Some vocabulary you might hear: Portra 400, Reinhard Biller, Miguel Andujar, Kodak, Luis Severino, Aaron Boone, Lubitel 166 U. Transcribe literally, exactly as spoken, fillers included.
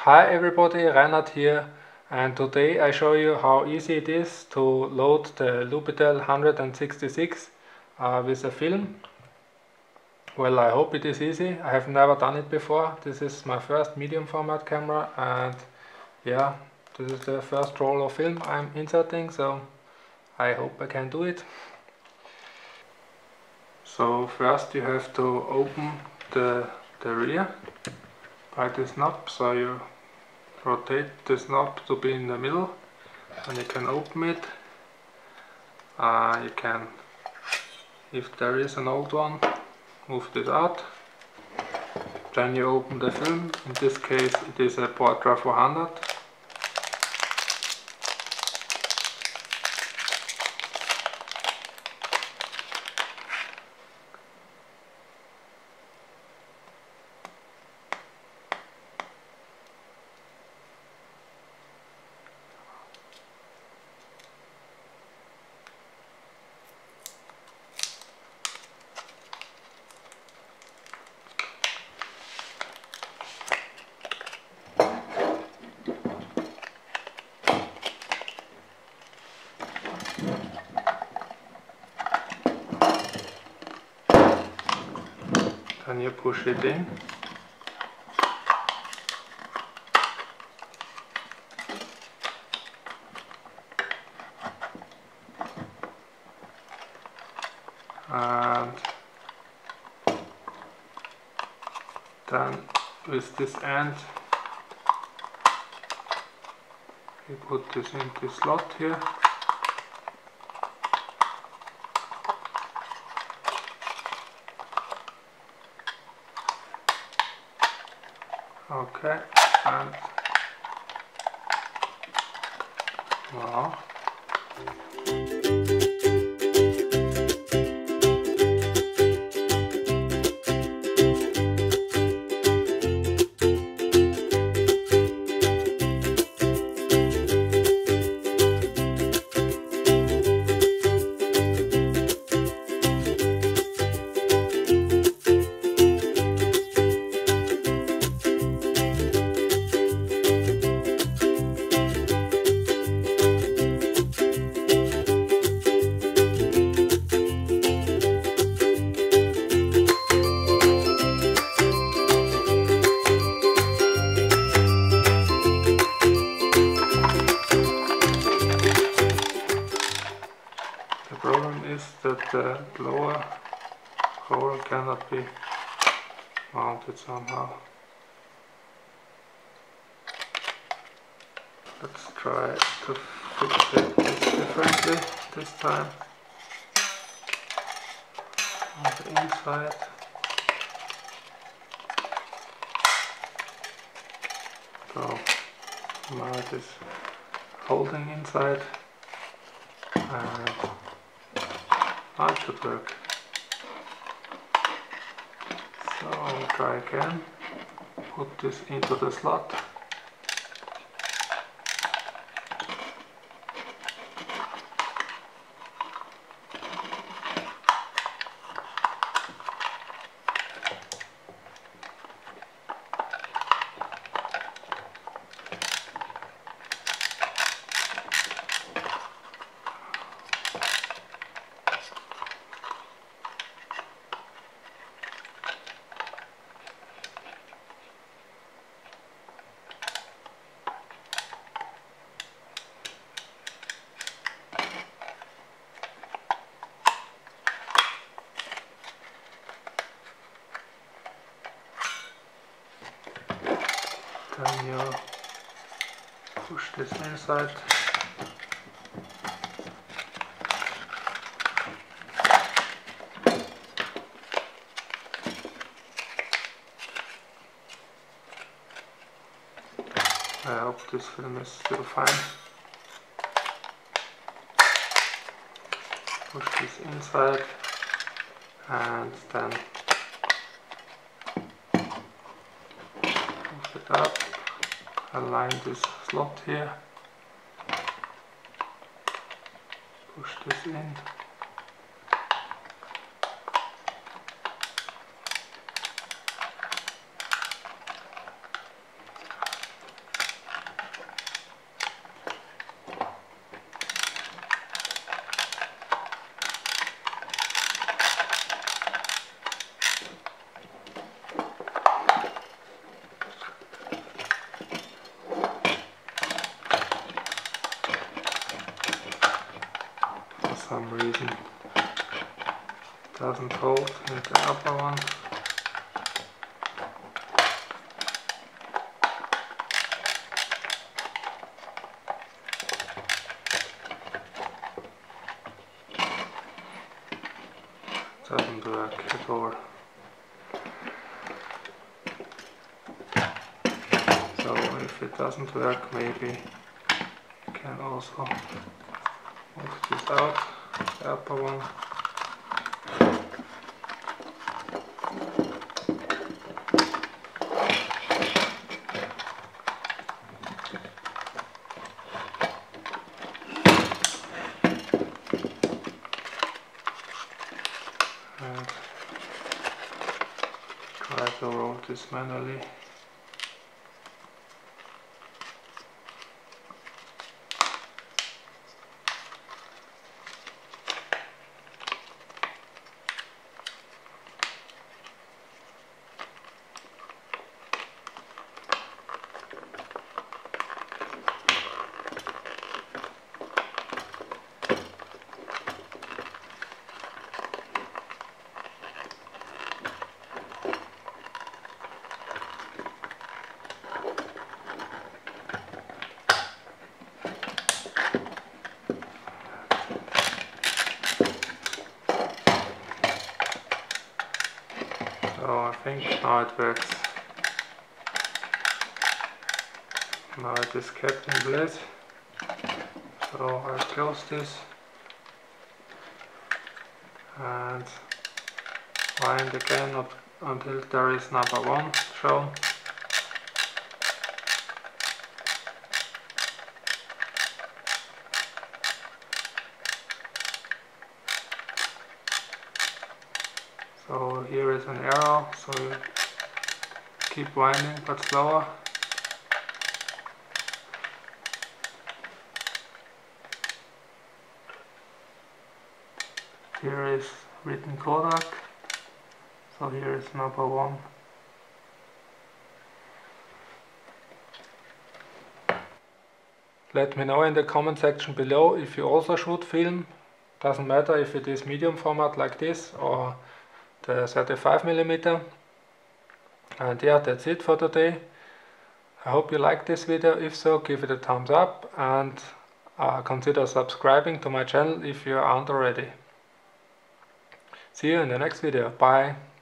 Hi everybody, Reinhard here, and today I show you how easy it is to load the Lubitel one sixty-six uh, with a film. Well, I hope it is easy. I have never done it before. This is my first medium format camera, and yeah, this is the first roll of film I'm inserting, so I hope I can do it. So first you have to open the, the rear by this knob, so you rotate this knob to be in the middle and you can open it. Uh, you can, if there is an old one, move this out. Then you open the film. In this case it is a Portra four hundred. Then you push it in. And then with this end you put this into slot here. Okay, and wow. That the lower roll cannot be mounted somehow. Let's try to fix it differently this time. On the inside. So now it is holding inside. And now it should work. So I'll try again. Put this into the slot. Then you push this inside. I hope this film is still fine. Push this inside and then push it up. Align this slot here, push this in, some reason doesn't hold in the upper one. Doesn't work at all. So if it doesn't work, maybe you can also work this out, the upper one. Try to roll this manually. I think now it works. Now it is kept in place. So I close this and wind again up until there is number one shown. So here is an arrow, so you keep winding but slower. Here is written Kodak, so here is number one. Let me know in the comment section below if you also shoot film. Doesn't matter if it is medium format like this or the thirty-five millimeter. And yeah, that's it for today. I hope you liked this video. If so, give it a thumbs up and uh, consider subscribing to my channel if you aren't already. See you in the next video. Bye.